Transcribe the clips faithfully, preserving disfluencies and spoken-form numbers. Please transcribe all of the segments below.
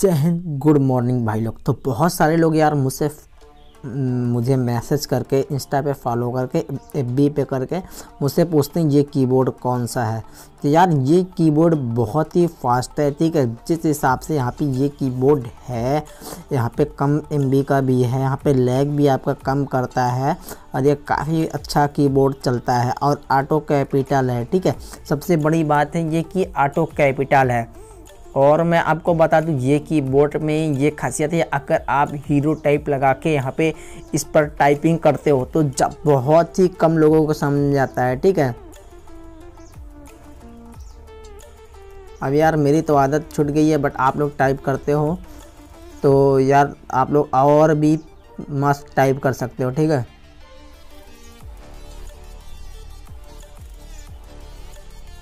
जय Hind, good morning भाई लोग। तो बहुत सारे लोग यार मुझसे मुझे मैसेज करके, इंस्टा पे फॉलो करके, एफबी पे करके मुझसे पूछते हैं ये कीबोर्ड कौन सा है। तो यार ये कीबोर्ड बहुत ही फास्ट है, ठीक है। जिस हिसाब से यहाँ पे ये कीबोर्ड है, यहाँ पे कम एमबी का भी है, यहाँ पे लैग भी आपका कम करता है और ये काफ़ी अच्छा कीबोर्ड चलता है और ऑटो कैपिटल है, ठीक है। सबसे बड़ी बात है ये कि ऑटो कैपिटल है। और मैं आपको बता दूं ये कीबोर्ड में ये खासियत है, अगर आप हीरो टाइप लगा के यहाँ पे इस पर टाइपिंग करते हो तो जब बहुत ही कम लोगों को समझ जाता है, ठीक है। अब यार मेरी तो आदत छूट गई है, बट आप लोग टाइप करते हो तो यार आप लोग और भी मस्त टाइप कर सकते हो, ठीक है।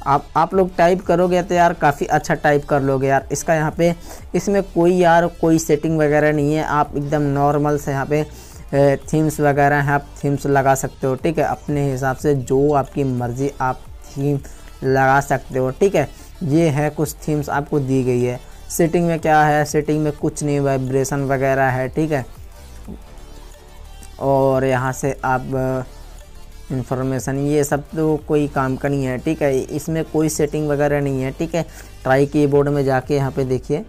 आप आप लोग टाइप करोगे तो यार काफ़ी अच्छा टाइप कर लोगे यार। इसका यहाँ पे इसमें कोई यार कोई सेटिंग वगैरह नहीं है, आप एकदम नॉर्मल से यहाँ पे थीम्स वगैरह हैं, आप थीम्स लगा सकते हो, ठीक है। अपने हिसाब से जो आपकी मर्ज़ी आप थीम लगा सकते हो, ठीक है। ये है कुछ थीम्स आपको दी गई है। सेटिंग में क्या है, सेटिंग में कुछ नहीं, वाइब्रेशन वगैरह है, ठीक है। और यहाँ से आप इन्फॉर्मेशन, ये सब तो कोई काम का नहीं है, ठीक है। इसमें कोई सेटिंग वगैरह नहीं है, ठीक है। ट्राई कीबोर्ड में जाके यहाँ पे देखिए।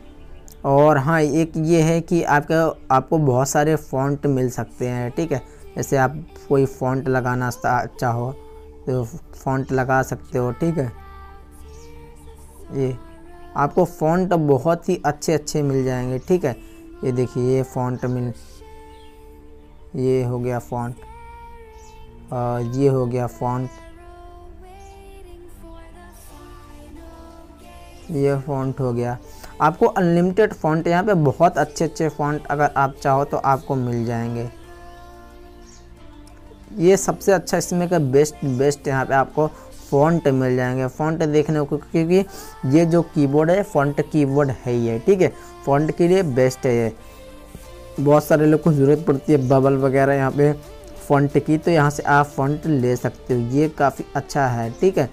और हाँ, एक ये है कि आपका आपको बहुत सारे फॉन्ट मिल सकते हैं, ठीक है। जैसे आप कोई फॉन्ट लगाना चाहो तो फॉन्ट लगा सकते हो, ठीक है। ये आपको फॉन्ट बहुत ही अच्छे अच्छे मिल जाएंगे, ठीक है। ये देखिए ये फॉन्ट मिल, ये हो गया फॉन्ट, आ, ये हो गया फॉन्ट, ये फॉन्ट हो गया। आपको अनलिमिटेड फॉन्ट यहाँ पे बहुत अच्छे अच्छे फॉन्ट अगर आप चाहो तो आपको मिल जाएंगे। ये सबसे अच्छा, इसमें का बेस्ट बेस्ट यहाँ पे आपको फॉन्ट मिल जाएंगे। फॉन्ट देखने को, क्योंकि ये जो कीबोर्ड है फॉन्ट कीबोर्ड है ये, ठीक है। फॉन्ट के लिए बेस्ट है ये। बहुत सारे लोग को ज़रूरत पड़ती है बबल वगैरह यहाँ पे फ़ॉन्ट की, तो यहाँ से आप फ़ॉन्ट ले सकते हो, ये काफ़ी अच्छा है, ठीक है।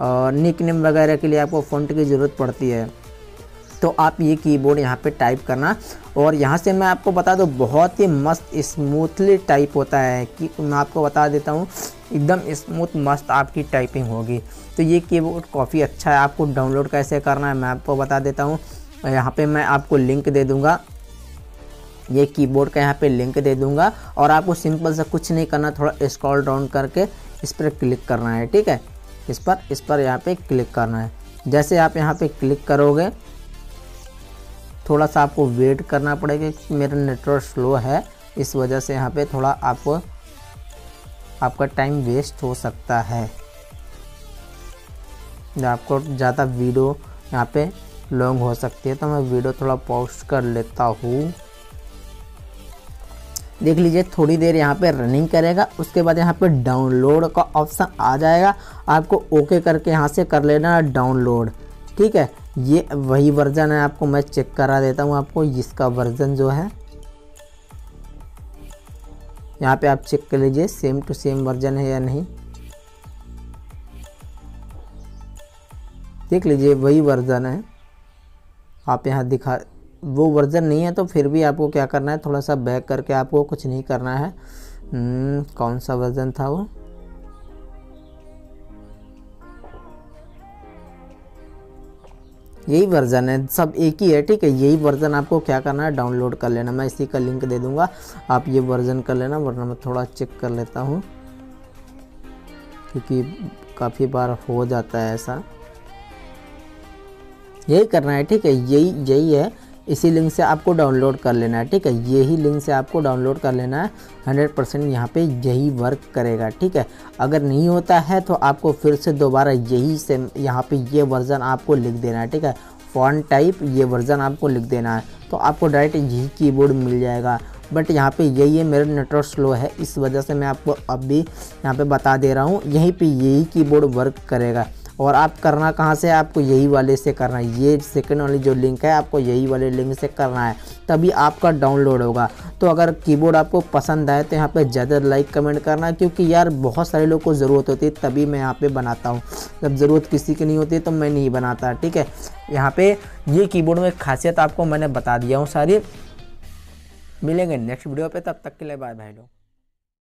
और निकनेम वगैरह के लिए आपको फ़ॉन्ट की ज़रूरत पड़ती है, तो आप ये कीबोर्ड यहाँ पे टाइप करना। और यहाँ से मैं आपको बता दूँ बहुत ही मस्त स्मूथली टाइप होता है, कि मैं आपको बता देता हूँ एकदम स्मूथ मस्त आपकी टाइपिंग होगी। तो ये कीबोर्ड काफ़ी अच्छा है। आपको डाउनलोड कैसे करना है मैं आपको बता देता हूँ। यहाँ पर मैं आपको लिंक दे दूँगा, ये कीबोर्ड का यहाँ पे लिंक दे दूंगा। और आपको सिंपल सा कुछ नहीं करना, थोड़ा स्क्रॉल डाउन करके इस पर क्लिक करना है, ठीक है। इस पर इस पर यहाँ पे क्लिक करना है। जैसे आप यहाँ पे क्लिक करोगे थोड़ा सा आपको वेट करना पड़ेगा, क्योंकि मेरा नेटवर्क स्लो है, इस वजह से यहाँ पे थोड़ा आपको आपका टाइम वेस्ट हो सकता है। आपको ज़्यादा वीडियो यहाँ पे लॉन्ग हो सकती है, तो मैं वीडियो थोड़ा पॉज कर लेता हूँ। देख लीजिए थोड़ी देर यहाँ पे रनिंग करेगा, उसके बाद यहाँ पे डाउनलोड का ऑप्शन आ जाएगा, आपको ओके करके यहाँ से कर लेना डाउनलोड, ठीक है। ये वही वर्जन है, आपको मैं चेक करा देता हूँ आपको इसका वर्जन जो है। यहाँ पे आप चेक कर लीजिए सेम टू सेम वर्जन है या नहीं, देख लीजिए वही वर्जन है। आप यहाँ दिखा, वो वर्जन नहीं है तो फिर भी आपको क्या करना है, थोड़ा सा बैक करके, आपको कुछ नहीं करना है। कौन सा वर्जन था वो, यही वर्जन है, सब एक ही है, ठीक है। यही वर्जन आपको क्या करना है डाउनलोड कर लेना। मैं इसी का लिंक दे दूंगा, आप ये वर्जन कर लेना, वरना मैं थोड़ा चेक कर लेता हूँ, क्योंकि काफ़ी बार हो जाता है ऐसा। यही करना है, ठीक है, यही यही है, इसी लिंक से आपको डाउनलोड कर लेना है, ठीक है। यही लिंक से आपको डाउनलोड कर लेना है, हंड्रेड परसेंट यहाँ पे यही वर्क करेगा, ठीक है। अगर नहीं होता है तो आपको फिर से दोबारा यही से यहाँ पे ये वर्ज़न आपको लिख देना है, ठीक है। फॉन्ट टाइप ये वर्ज़न आपको लिख देना है, तो आपको डायरेक्ट यही कीबोर्ड मिल जाएगा। बट यहाँ पे यही है, मेरा नेटवर्क स्लो है, इस वजह से मैं आपको अब भी यहाँ पर बता दे रहा हूँ, यहीं पर यही कीबोर्ड वर्क करेगा। और आप करना कहाँ से, आपको यही वाले से करना है, ये सेकंड वाली जो लिंक है आपको यही वाले लिंक से करना है, तभी आपका डाउनलोड होगा। तो अगर कीबोर्ड आपको पसंद आए तो यहाँ पे ज़्यादा लाइक कमेंट करना, क्योंकि यार बहुत सारे लोगों को ज़रूरत होती है, तभी मैं यहाँ पे बनाता हूँ। जब ज़रूरत किसी की नहीं होती तो मैं नहीं बनाता। ठीक है, यहाँ पे ये कीबोर्ड में खासियत आपको मैंने बता दिया हूँ सारी। मिलेंगे नेक्स्ट वीडियो पे, तब तक के लिए बाय भाई लोग।